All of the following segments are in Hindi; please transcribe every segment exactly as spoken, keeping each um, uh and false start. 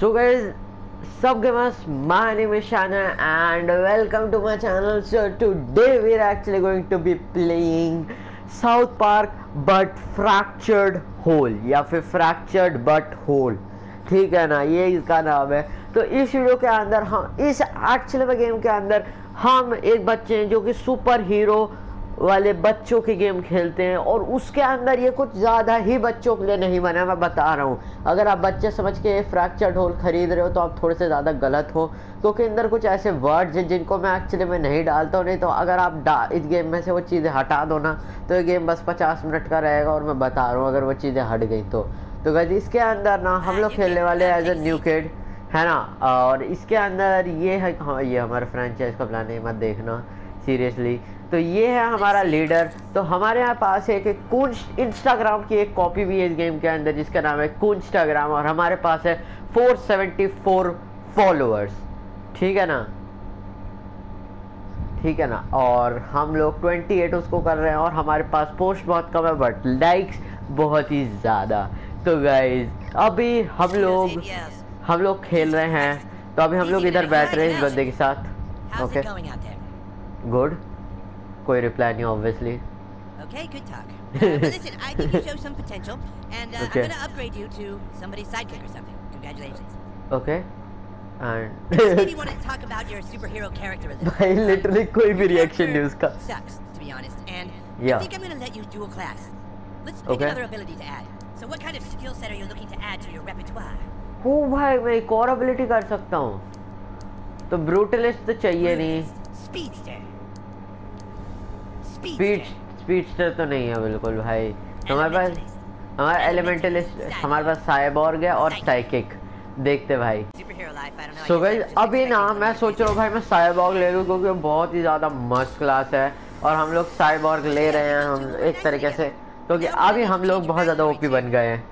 सो गाइस सब gamers, my name is Shana and welcome to my channel. So today we are actually going to be playing South Park but fractured whole या फिर फ्रैक्चर्ड बट होल, ठीक है ना, ये इसका नाम है। तो इस वीडियो के अंदर हम इस एक्चुअली गेम के अंदर हम एक बच्चे हैं जो कि सुपर हीरो वाले बच्चों के गेम खेलते हैं और उसके अंदर ये कुछ ज़्यादा ही बच्चों के लिए नहीं बना, मैं बता रहा हूँ। अगर आप बच्चे समझ के फ्रैक्चर्ड होल खरीद रहे हो तो आप थोड़े से ज़्यादा गलत हो, क्योंकि तो अंदर कुछ ऐसे वर्ड्स हैं जिनको मैं एक्चुअली में नहीं डालता हूँ। नहीं तो अगर आप इस गेम में से वो चीज़ें हटा दो ना तो ये गेम बस पचास मिनट का रहेगा, और मैं बता रहा हूँ अगर वो चीज़ें हट गई तो। तो गाइस इसके अंदर ना हम लोग खेलने वाले एज ए न्यू किड, है ना, और इसके अंदर ये है, हाँ ये हमारे फ्रेंचाइज का प्लान है, मत देखना सीरियसली। तो ये है हमारा लीडर। तो हमारे यहाँ पास है कि कुंस्ट इंस्टाग्राम की एक कॉपी भी है इस गेम के अंदर जिसका नाम है कुंस्टाग्राम, और हमारे पास है चार सौ चौहत्तर फॉलोअर्स, ठीक है ना, ठीक है ना। और हम लोग अट्ठाईस उसको कर रहे हैं, और हमारे पास पोस्ट बहुत कम है बट लाइक्स बहुत ही ज़्यादा। तो गाइज अभी हम लोग हम लोग खेल रहे हैं, तो अभी हम लोग इधर बैठ रहे हैं इस बंदे के साथ। ओके गुड, कोई रिप्लाई नहीं obviously. Okay, good talk. Uh, but listen, I think you show some potential, and uh, okay. I'm gonna upgrade you to somebody's sidekick or something. Congratulations. Okay. And maybe you want to talk about your superhero characterism. I literally कोई भी reaction नहीं उसका. Sucks, to be honest. And yeah. I think I'm gonna let you dual class. Let's pick okay. another ability to add. So what kind of skill set are you looking to add to your repertoire? Oh भाई मैं एक और ability कर सकता हूँ। तो brutalist तो चाहिए नहीं. Speedster. स्पीड स्पीडस्टर तो नहीं है बिल्कुल भाई। हमारे पास हमारा एलिमेंटलिस्ट, हमारे पास साइबोर्ग है और साइकिक, देखते भाई। सो भाई अभी ना मैं सोच रहा हूँ भाई मैं साइबोर्ग ले लूँ क्योंकि बहुत ही ज़्यादा मस्त क्लास है, और हम लोग साइबोर्ग ले रहे हैं हम एक तरीके से, क्योंकि अभी हम लोग बहुत ज़्यादा ओपी बन गए हैं।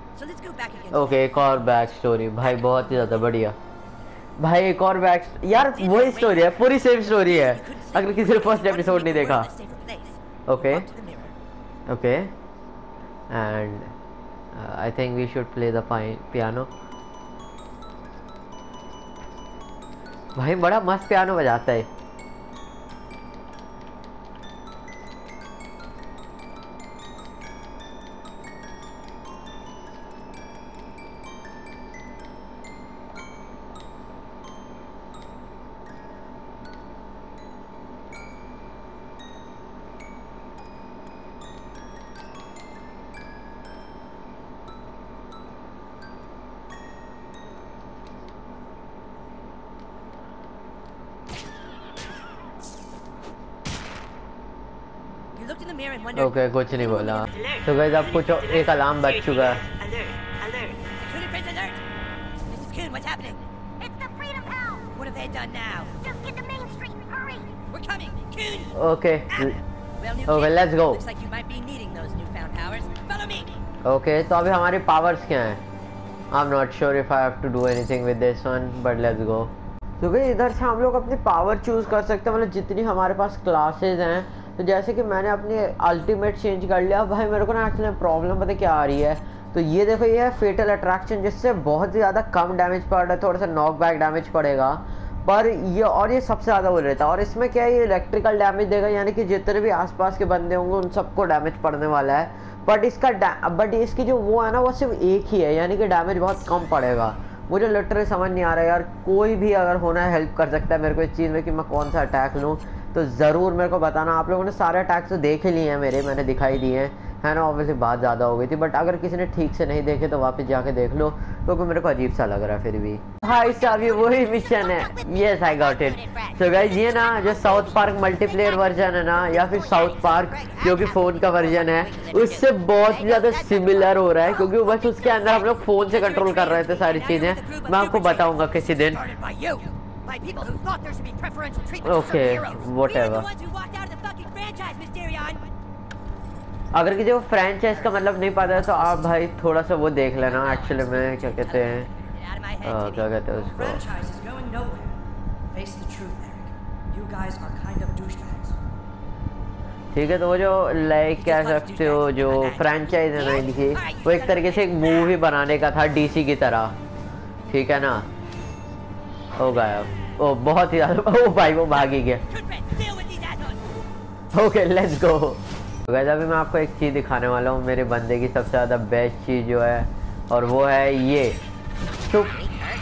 ओके एक और बैक स्टोरी भाई, बहुत ही ज़्यादा बढ़िया भाई। एक और बैक यार वही स्टोरी है, पूरी सेम स्टोरी है अगर किसी ने फर्स्ट एपिसोड नहीं देखा। Okay. Okay. And uh, I think we should play the pi piano. भाई बड़ा मस्त पियानो बजाता है। ओके okay, कुछ नहीं बोला। तो गाइस अब कुछ एक अलार्म बज चुका है। Okay okay let's go. Okay तो अभी हमारे पावर्स क्या हैं? I am not sure if I have to do anything with this one but let's go. तो भाई इधर से हम लोग अपनी पावर चूज कर सकते हैं, मतलब जितनी हमारे पास क्लासेस हैं। तो जैसे कि मैंने अपनी अल्टीमेट चेंज कर लिया। भाई मेरे को ना एक्चुअली प्रॉब्लम पता क्या आ रही है, तो ये देखो ये है फेटल अट्रैक्शन जिससे बहुत ही ज़्यादा कम डैमेज पड़ रहा है, थोड़ा सा नॉक बैक डैमेज पड़ेगा पर ये, और ये सबसे ज़्यादा हो रहता है। और इसमें क्या है ये इलेक्ट्रिकल डैमेज देगा, यानी कि जितने भी आसपास के बंदे होंगे उन सबको डैमेज पड़ने वाला है। बट इसका बट इसकी जो वो है ना वो सिर्फ एक ही है, यानी कि डैमेज बहुत कम पड़ेगा। मुझे लिटरली समझ नहीं आ रहा यार, कोई भी अगर होना है हेल्प कर सकता है मेरे को इस चीज़ में कि मैं कौन सा अटैक लूँ तो ज़रूर मेरे को बताना। आप लोगों ने सारे अटैक्स तो देख ही लिए हैं मेरे, मैंने दिखाई दिए हैं, है ना। ऑब्वियसली बात ज़्यादा हो गई थी बट अगर किसी ने ठीक से नहीं देखे तो वापस जाके देख लो, क्योंकि तो मेरे को अजीब सा लग रहा है फिर भी। भाई साहब ये वही मिशन है। Yes I got it. So guys ये ना जो साउथ पार्क मल्टीप्लेयर वर्जन है ना, या फिर साउथ पार्क जो कि फ़ोन का वर्जन है, उससे बहुत ज़्यादा सिमिलर हो रहा है, क्योंकि बस उसके अंदर हम लोग फ़ोन से कंट्रोल कर रहे थे सारी चीज़ें। मैं आपको बताऊँगा किसी दिन। By people who thought there should be preferential treatment for superheroes. Whatever. अगर किसी को फ्रेंचाइज का मतलब नहीं पता है तो आप भाई थोड़ा सा वो देख लेना। एक्चुअली में क्या कहते हैं क्या कहते हैं उसको, ठीक है। तो वो जो लाइक कह सकते हो जो फ्रेंचाइज है ना इनकी, वो एक तरीके से एक मूवी बनाने का था डीसी की तरह, ठीक है ना, हो गया। ओ बहुत ही ओ भाई वो भाग ही गया। Okay let's go. गाइस अभी मैं आपको एक चीज़ दिखाने वाला हूँ, मेरे बंदे की सबसे ज़्यादा बेस्ट चीज़ जो है, और वो है ये। तो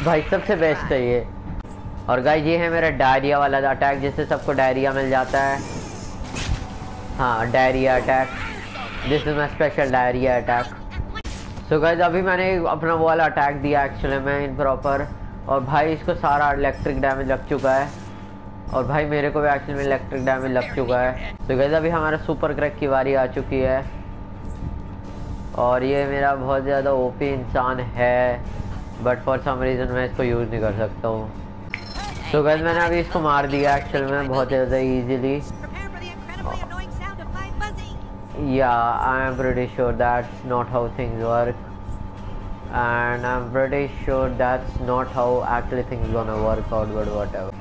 भाई सबसे बेस्ट है ये। और गाइस ये है मेरा डायरिया वाला अटैक, जिससे सबको डायरिया मिल जाता है। हाँ diarrhoea attack, this is my special diarrhoea attack. So guys अभी मैंने अपना वो वाला अटैक दिया एक्चुअली में इन प्रॉपर, और भाई इसको सारा इलेक्ट्रिक डैमेज लग चुका है, और भाई मेरे को भी एक्चुअली में इलेक्ट्रिक डैमेज लग चुका है। तो गाइस अभी हमारा सुपर क्रैक की बारी आ चुकी है, और ये मेरा बहुत ज़्यादा ओपी इंसान है, बट फॉर सम रीज़न मैं इसको यूज़ नहीं कर सकता हूँ। तो गाइस मैंने अभी इसको मार दिया एक्चुअली में बहुत ज़्यादा easily. Yeah, I am pretty sure that's not how things work, and I'm pretty sure that's not how actually things gonna work out, but whatever.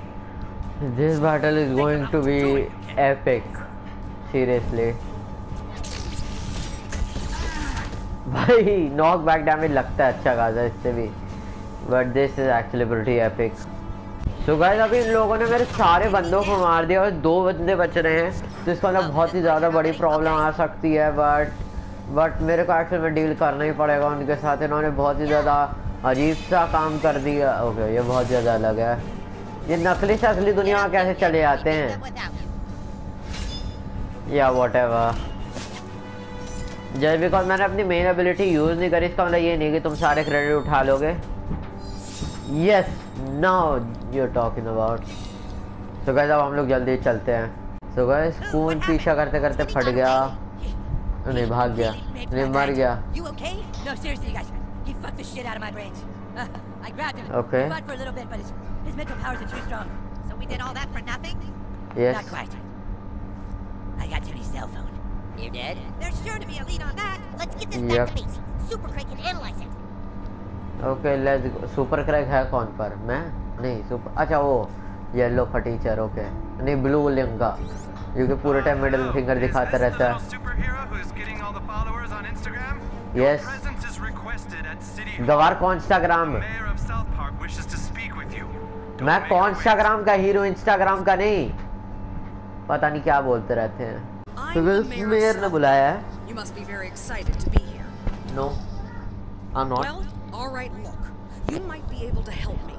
This battle is going to be epic, seriously. भाई knockback damage लगता है अच्छा खासा इससे भी, but this is actually pretty epic. So guys अभी इन लोगों ने मेरे सारे बंदों को मार दिया और दो बंदे बच रहे हैं, तो इसका मतलब बहुत ही ज़्यादा बड़ी प्रॉब्लम आ सकती है। बट बट मेरे को एक्चुअली में डील करना ही पड़ेगा उनके साथ। इन्होंने बहुत ही ज़्यादा अजीब सा काम कर दिया। ओके ये बहुत ज़्यादा अलग है, ये नकली से असली दुनिया में कैसे चले जाते हैं या वॉटेवर। जस्ट बिकॉज मैंने अपनी मेन एबिलिटी यूज़ नहीं करी, इसका मतलब ये नहीं कि तुम सारे क्रेडिट उठा लोगे। Yes now you talking about. So guys अब हम लोग जल्दी चलते हैं। सो गाइस कौन पीछा करते करते फट गया, नहीं भाग गया, नहीं मर गया। Okay yes okay let's. Super crack है कौन पर? मैं नहीं सुपर, अच्छा वो येलो फटीचर। ओके नहीं ब्लू लिंक का, क्योंकि पूरे टाइम मिडिल फिंगर दिखाता रहता है। यस गवार कौन इंस्टाग्राम, मैं कौन इंस्टाग्राम का हीरो, इंस्टाग्राम का नहीं, पता नहीं क्या बोलते रहते हैं। तो मेयर ने बुलाया है। No I am not. All right, look. You might be able to help me.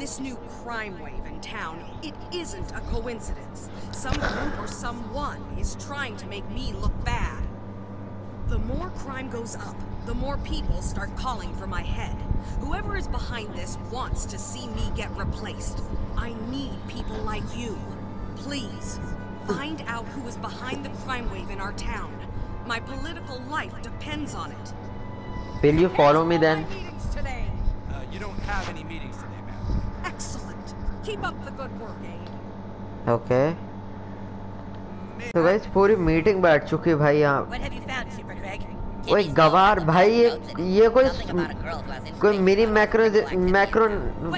This new crime wave in town, it isn't a coincidence. Some group or someone is trying to make me look bad. The more crime goes up, the more people start calling for my head. Whoever is behind this wants to see me get replaced. I need people like you. Please, find out who is behind the crime wave in our town. My political life depends on it. Will you follow me then? You don't have any meetings today, ma'am. Excellent. Keep up the good work, Aid. Okay. So guys, पूरी मीटिंग बैठ चुकी है भाई यहाँ। ओए गवार भाई ये ये कोई कोई मिनी मैक्रो मैक्रो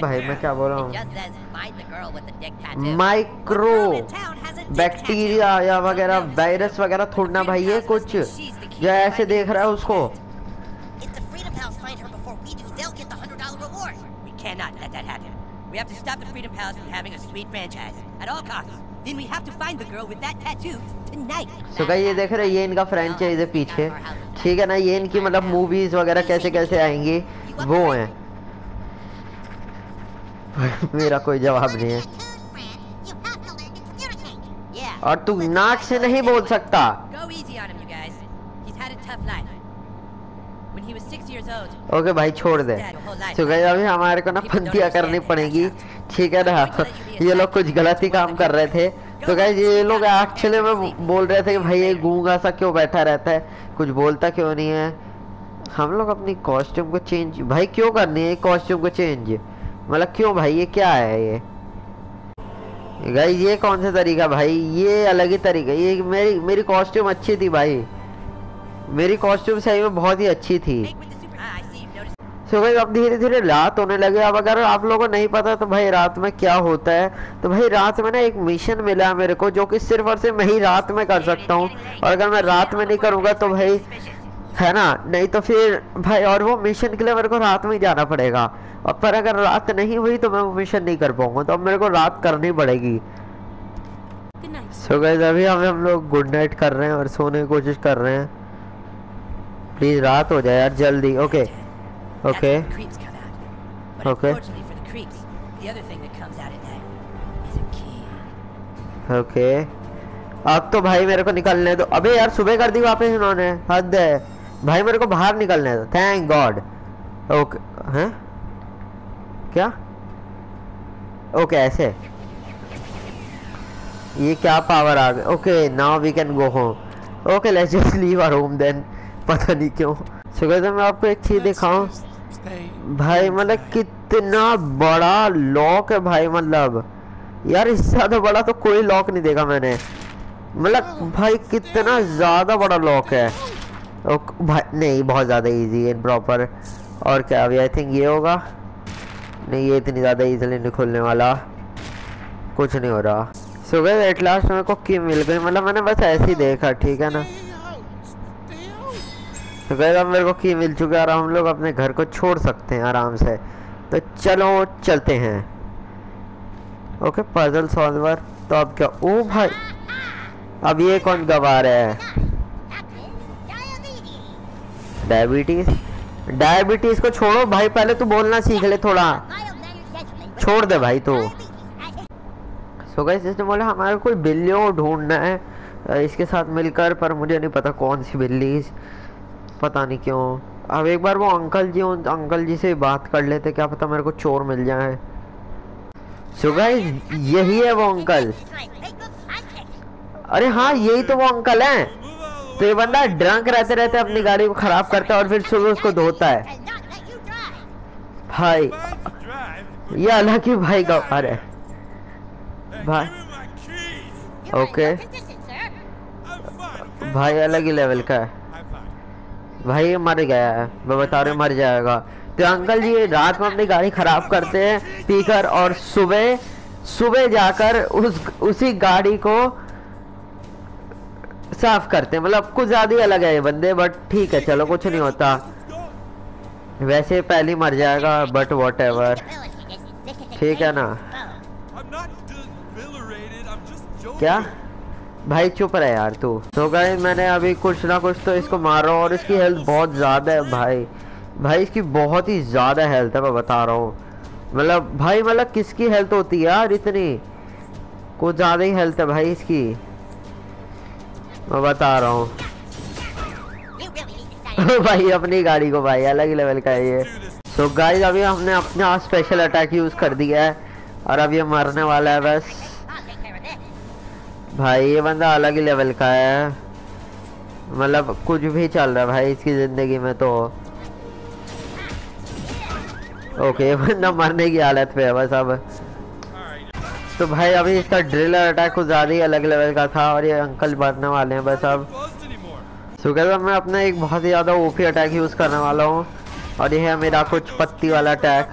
भाई मैं क्या बोल रहा हूँ, माइक्रो बैक्टीरिया या वगैरह वायरस वगैरह थोड़ना भाई ये कुछ, या ऐसे देख रहा है उसको। Cannot let that happen. We have to stop the Freedom Palace from having a sweet franchise at all costs. Then we have to find the girl with that tattoo tonight. So guys ये देख रहे ये इनका franchise है पीछे, ठीक है ना, ये इनकी मतलब movies वगैरह कैसे कैसे आएंगी वो हैं। मेरा कोई जवाब नहीं है। और तू नाक से नहीं बोल सकता। ओके okay, भाई छोड़ दे। तो गाइस अभी हमारे को ना फंदियाँ करनी पड़ेगी, ठीक है ना। ये लोग कुछ गलत ही काम कर रहे थे। तो गाइस ये लोग एक्चुअली में बोल रहे थे कि भाई ये गूंगा सा क्यों बैठा रहता है, कुछ बोलता क्यों नहीं है। हम लोग अपनी कॉस्ट्यूम को चेंज भाई क्यों करनी है, कॉस्ट्यूम को चेंज मतलब क्यों भाई, ये क्या है ये गाइस, ये कौन सा तरीका भाई, ये अलग ही तरीका। ये मेरी मेरी कॉस्ट्यूम अच्छी थी भाई, मेरी कॉस्ट्यूम सही में बहुत ही अच्छी थी। सो भाई अब धीरे धीरे रात होने लगे। अब अगर आप लोगों को नहीं पता तो भाई रात में क्या होता है, तो भाई रात में ना एक मिशन मिला मेरे को, जो कि सिर्फ और सिर्फ मैं ही रात में कर सकता हूँ, और अगर मैं रात में नहीं करूँगा तो भाई है ना, नहीं तो फिर भाई, और वो मिशन के लिए मेरे को रात में ही जाना पड़ेगा। पर अगर रात नहीं हुई तो मैं वो मिशन नहीं कर पाऊंगा, तो अब मेरे को रात करनी पड़ेगी। सो गाइस अभी हमें हम लोग गुड नाइट कर रहे हैं और सोने की कोशिश कर रहे हैं। प्लीज रात हो जाए यार जल्दी। ओके ओके ओके ओके अब तो भाई मेरे को निकलने है तो। अबे यार सुबह कर दी वापस इन्होंने, हद है भाई। मेरे को बाहर निकलने है, थैंक गॉड। ओके हैं क्या? ओके ऐसे ये क्या पावर आ गई। Okay now we can go home. Okay let's just leave our home then. पता नहीं क्यों। सो गाइस मैं आपको एक चीज दिखाऊं भाई, मतलब कितना बड़ा लॉक है भाई। मतलब यार इससे ज्यादा बड़ा तो कोई लॉक नहीं देखा मैंने। मतलब भाई कितना ज्यादा बड़ा लॉक है। ओके भाई नहीं बहुत ज्यादा इजी है प्रॉपर। और क्या अभी आई थिंक ये होगा। नहीं ये इतनी ज्यादा इजीली नहीं खुलने वाला, कुछ नहीं हो रहा। सो गाइस एट लास्ट मेरे को की मिल गई। मतलब मैंने बस ऐसे ही देखा, ठीक है ना। तो गाइस अब मेरे को की मिल चुका है और हम लोग अपने घर को छोड़ सकते हैं आराम से। तो चलो चलते हैं। Okay puzzle solver. तो अब क्या? ओ भाई अब ये कौन गवा रहा है? डायबिटीज डायबिटीज को छोड़ो भाई, पहले तू बोलना सीख ले थोड़ा, छोड़ दे भाई तू। सो गाइस इसने बोला हमारे कोई बिल्लियों को ढूंढना है इसके साथ मिलकर, पर मुझे नहीं पता कौन सी बिल्ली, पता नहीं क्यों। अब एक बार वो अंकल जी उन अंकल जी से बात कर लेते, क्या पता मेरे को चोर मिल जाए। सो गाइस यही है वो अंकल। अरे हाँ यही तो वो अंकल है। तो ये बंदा ड्रंक रहते रहते अपनी गाड़ी को खराब करता है और फिर सुबह उसको धोता है भाई। ये अलग ही भाई का अरे भाई। ओके भाई अलग ही लेवल का है भाई। ये मर गया है, मैं बता रहा हूँ मर जाएगा। तो अंकल जी रात में अपनी गाड़ी खराब करते हैं पीकर और सुबह सुबह जाकर उस उसी गाड़ी को साफ करते हैं। मतलब कुछ ज्यादा ही अलग है ये बंदे, बट ठीक है चलो कुछ नहीं होता। वैसे पहले मर जाएगा बट व्हाटएवर, ठीक है ना। क्या भाई चुप रहे यार तू। तो गाइस मैंने अभी कुछ ना कुछ तो इसको मारा और इसकी हेल्थ बहुत ज्यादा है भाई। भाई इसकी बहुत ही ज्यादा हेल्थ है, मैं बता रहा हूँ। मतलब भाई मतलब किसकी हेल्थ होती है यार इतनी? कुछ ज्यादा ही हेल्थ है भाई इसकी, मैं बता रहा हूँ। भाई अपनी गाड़ी को भाई अलग ही लेवल का है ये। सो गाइस अभी हमने अपना स्पेशल अटैक यूज कर दिया है और अब ये मरने वाला है बस। भाई ये बंदा अलग ही लेवल का है, मतलब कुछ भी चल रहा है भाई इसकी जिंदगी में। तो ओके ये बंदा मरने की हालत पे है बस अब। तो भाई अभी इसका ड्रिलर अटैक कुछ ज्यादा ही अलग लेवल का था और ये अंकल मरने वाले हैं बस अब। सो गाइस मैं अपना एक बहुत ही ज्यादा ओपी अटैक यूज करने वाला हूँ और यह है मेरा कुछ पत्ती वाला अटैक।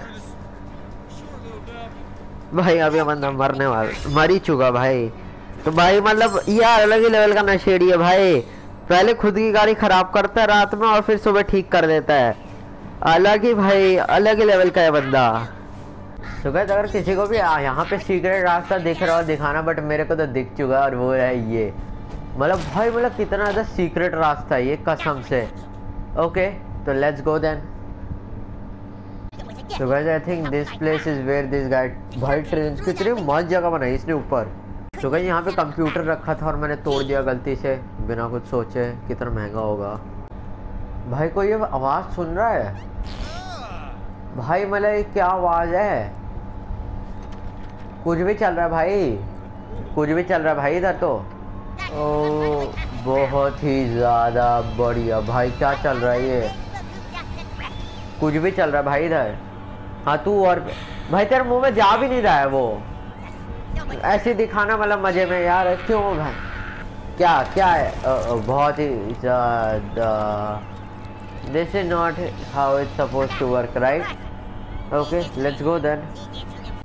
भाई अभी बंदा मरने वाला, मर ही चुका भाई। तो भाई मतलब यार अलग ही लेवल का नशेड़ी है भाई। पहले खुद की गाड़ी खराब करता है रात में और फिर सुबह ठीक कर देता है। अलग ही भाई अलग ही लेवल का है बंदा। तो गाइस अगर किसी को भी यहाँ पे सीक्रेट रास्ता दिख रहा हो दिखाना, बट मेरे को तो दिख चुका है और वो है ये। मतलब भाई मतलब कितना ज़्यादा सीक्रेट रास्ता है ये कसम से। ओके तो लेट्स गो देन। तो guys I think this place is where this guy. भाई ट्रेन कितनी मस्त जगह बनाई इसने ऊपर। तो गाइस यहाँ पे कंप्यूटर रखा था और मैंने तोड़ दिया गलती से बिना कुछ सोचे। कितना महंगा होगा भाई। कोई ये आवाज़ सुन रहा है भाई? मतलब क्या आवाज़ है? कुछ भी चल रहा है भाई, कुछ भी चल रहा है भाई इधर तो। ओ बहुत ही ज़्यादा बढ़िया भाई। क्या चल रहा है ये? कुछ भी चल रहा है भाई इधर। हाँ तू और भाई तेरे मुंह में जा भी नहीं रहा है वो। ऐसे दिखाना मतलब मज़े में यार, क्यों भाई? क्या क्या है? बहुत ही ज़्यादा। This is not how it's suppose to work right. Okay let's go then.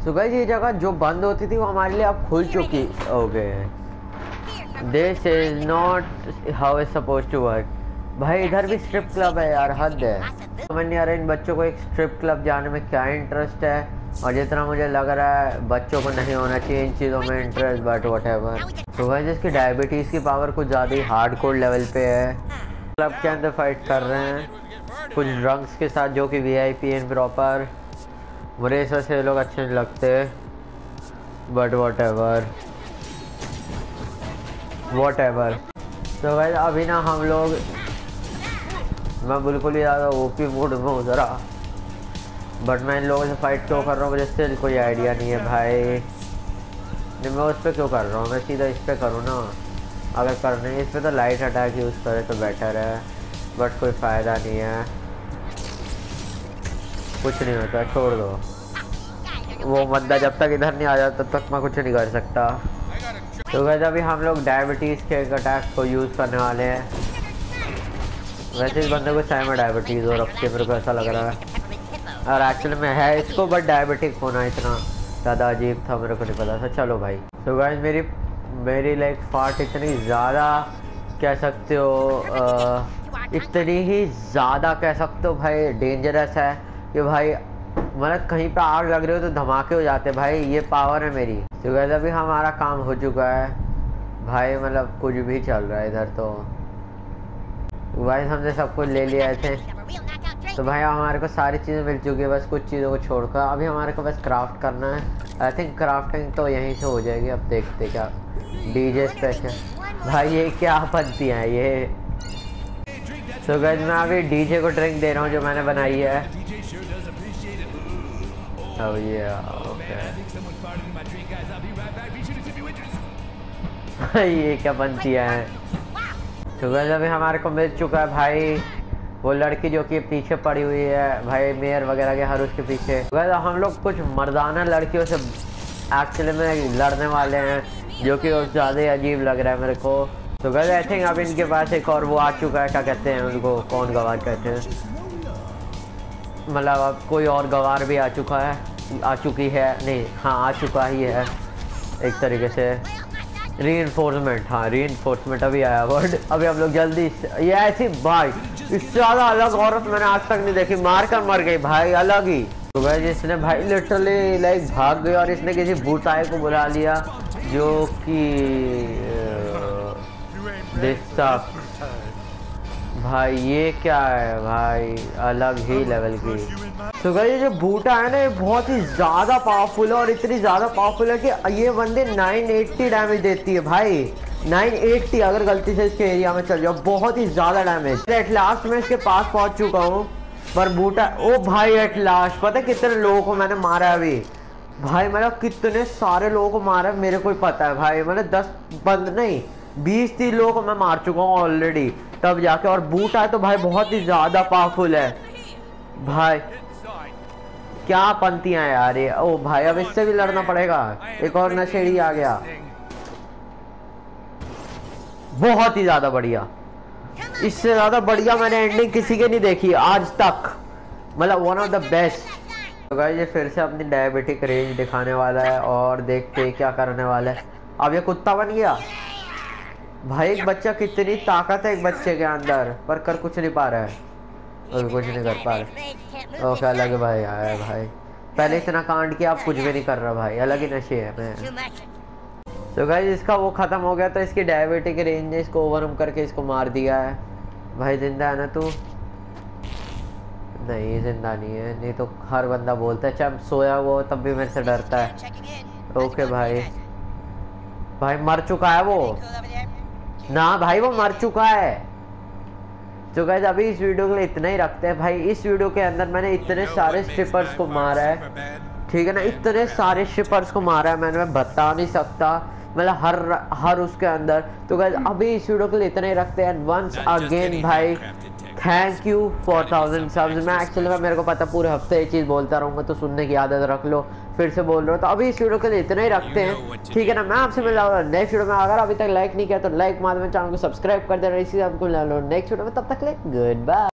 तो गाइस ये जगह जो बंद होती थी वो हमारे लिए अब खुल चुकी। Okay this is not how is suppose to work. भाई इधर भी स्ट्रिप क्लब है यार, हद है। समझ नहीं आ रहा इन बच्चों को एक स्ट्रिप क्लब जाने में क्या इंटरेस्ट है, और जितना मुझे लग रहा है बच्चों को नहीं होना चाहिए इन चीज़ों में इंटरेस्ट, बट वट। तो भाई जिसकी डायबिटीज़ की पावर कुछ ज़्यादा ही हार्ड कोर लेवल पे है, क्लब के अंदर फाइट कर रहे हैं कुछ ड्रंक्स के साथ जो कि V I P and proper, मुझे इस वजह से लोग अच्छे नहीं लगते, but whatever whatever. तो भाई अभी ना हम लोग, मैं बिल्कुल ही ज़्यादा ओपी मूड में हूँ ज़रा, बट मैं इन लोगों से फाइट क्यों कर रहा हूँ मुझे स्टिल कोई आइडिया नहीं है भाई। नहीं मैं उस पर क्यों कर रहा हूँ, मैं सीधा इस पर करूँ ना, अगर करना है इस पर तो लाइट अटैक यूज़ करे तो बेटर है, बट कोई फ़ायदा नहीं है, कुछ नहीं होता, छोड़ दो। वो बंदा जब तक इधर नहीं आ जाता तब तक मैं कुछ नहीं कर सकता। तो वैसे अभी हम लोग डायबिटीज़ के एक अटैक को यूज़ करने वाले हैं। वैसे इस बंदे को साइम डायबिटीज़ और रखते मेरे को ऐसा लग रहा है, और एक्चुअली में है इसको, बट डायबिटिक होना इतना ज़्यादा अजीब था मेरे को नहीं पता था। चलो भाई, तो गाइस मेरी मेरी लाइक फाट इतनी ज़्यादा कह सकते हो, आ, इतनी ही ज़्यादा कह सकते हो भाई डेंजरस है कि भाई मतलब कहीं पर आग लग रही हो तो धमाके हो जाते भाई, ये पावर है मेरी। तो वैसे अभी हमारा काम हो चुका है भाई, मतलब कुछ भी चल रहा है इधर, तो भाई हमने सब कुछ ले लिए थे। तो भाई हमारे को सारी चीज़ें मिल चुकी है, बस कुछ चीज़ों को छोड़कर अभी हमारे को बस क्राफ्ट करना है। आई थिंक क्राफ्टिंग तो यहीं से हो जाएगी, अब देखते क्या डीजे स्पेशल। भाई ये क्या आपत्ति है ये। तो गाइस मैं अभी डीजे को ड्रिंक दे रहा हूँ जो मैंने बनाई है। oh, yeah, okay. ये क्या बनती है। तो गाइस अभी हमारे को मिल चुका है भाई वो लड़की जो कि पीछे पड़ी हुई है भाई, मेयर वगैरह के हर उसके पीछे। वैसे हम लोग कुछ मर्दाना लड़कियों से एक्चुअली में लड़ने वाले हैं जो कि ज़्यादा ही अजीब लग रहा है मेरे को। तो वैसे आई थिंक अब इनके पास एक और वो आ चुका है, क्या कहते हैं उनको, कौन गवार कहते हैं, मतलब अब कोई और गवार भी आ चुका है, आ चुकी है नहीं हाँ आ चुका ही है एक तरीके से, रीइंफोर्समेंट। हाँ रीइंफोर्समेंट अभी आया वर्ड। अभी हम लोग जल्दी, ये ऐसी भाई इससे ज़्यादा अलग औरत मैंने आज तक नहीं देखी, मार कर मर गई भाई, अलग ही। तो भाई जिसने भाई लिटरली लाइक भाग गई और इसने किसी भूताए को बुला लिया जो कि भाई ये क्या है भाई, अलग ही लेवल की। तो भाई ये जो भूटा है ना ये बहुत ही ज़्यादा पावरफुल है, और इतनी ज़्यादा पावरफुल है कि ये बंदे नाइन एटी डैमेज देती है भाई, नाइन एटी अगर गलती से इसके एरिया में चल जाओ, बहुत ही ज़्यादा डैमेज। एट लास्ट मैं इसके पास पहुंच चुका हूं, पर बूटा ओ भाई एट लास्ट, पता है कितने लोगों को मैंने मारा अभी भाई, मतलब कितने सारे लोगों को मारा मेरे को ही पता है भाई, मतलब दस बंद नहीं बीस तीस लोगों को मैं मार चुका हूँ ऑलरेडी तब जाके। और बूटा तो भाई बहुत ही ज़्यादा पावरफुल है भाई, क्या पंक्तियाँ यार ये। ओ भाई अब इससे भी लड़ना पड़ेगा, एक और नशेड़ी आ गया, बहुत ही ज्यादा बढ़िया, इससे ज्यादा बढ़िया मैंने एंडिंग किसी के नहीं देखी आज तक, मतलब वन ऑफ द बेस्ट। तो गाइस ये फिर से अपनी डायबिटिक रेंज दिखाने वाला है और देखते हैं क्या करने वाला है। अब ये कुत्ता बन गया भाई, एक बच्चा कितनी ताकत है एक बच्चे के अंदर, पर कर कुछ नहीं पा रहा है और कुछ नहीं कर पा रहा। ओके अलग है भाई, आया भाई पहले इतना कांड किया आप कुछ भी नहीं कर रहा भाई, अलग ही नशे है मैं। तो गाइस इसका वो ख़त्म हो गया, तो इसकी डायबिटिक रेंज ने इसको ओवरम करके इसको मार दिया है भाई। जिंदा है ना तू? नहीं जिंदा नहीं है, नहीं तो हर बंदा बोलता है चाहे सोया वो तब भी मेरे से डरता है। ओके भाई भाई मर चुका है वो ना भाई, वो मर चुका है। तो गाइस अभी इस वीडियो के लिए इतना ही रखते हैं भाई। इस वीडियो के अंदर मैंने इतने सारे स्ट्रिपर्स को मारा है, ठीक है ना, इतने सारे स्ट्रिपर्स को मारा है मैंने, मैं बता नहीं सकता, मतलब हर हर उसके अंदर। तो गाइस अभी इस वीडियो के लिए इतना ही रखते हैं। वंस अगेन भाई thank you for thousand subs. मैं एक्चुअली मेरे को पता पूरे हफ्ते ये चीज़ बोलता रहूँगा, तो सुनने की आदत रख लो, फिर से बोल रहा हूँ। तो अभी इस वीडियो के लिए इतना ही रखते हैं, ठीक है ना। मैं आपसे मिल रहा हूँ नेक्स्ट वीडियो में, अगर अभी तक लाइक नहीं किया तो लाइक मार देना, चैनल को सब्सक्राइब कर देना, इसी से आपको मिल रहा हूँ नेक्स्ट वीडियो में। तब तक लाइक गुड बाय।